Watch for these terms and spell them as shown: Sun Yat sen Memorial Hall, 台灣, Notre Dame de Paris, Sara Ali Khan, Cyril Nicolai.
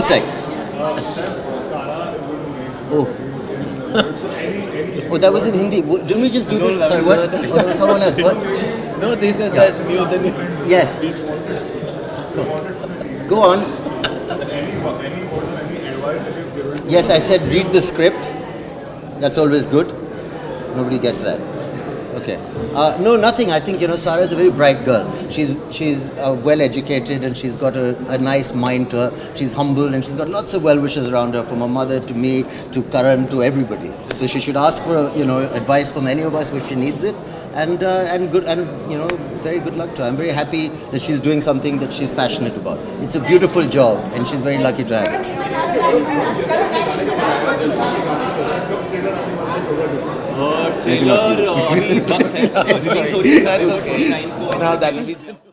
Inside. Oh. Oh, that was in Hindi. Didn't we just do this? Sorry, what? No, someone else. What? No, they said that. Yes. Go on. Yes, I said read the script. That's always good. Nobody gets that. Okay. No, nothing. I think, you know, Sara is a very bright girl. She's well educated, and she's got a nice mind to her. She's humble, and she's got lots of well wishes around her, from her mother to me to Karan to everybody. So she should ask for, you know, advice from any of us if she needs it, and you know, very good luck to her. I'm very happy that she's doing something that she's passionate about. It's a beautiful job, and she's very lucky to have it. Trailer, sorry. Now that will be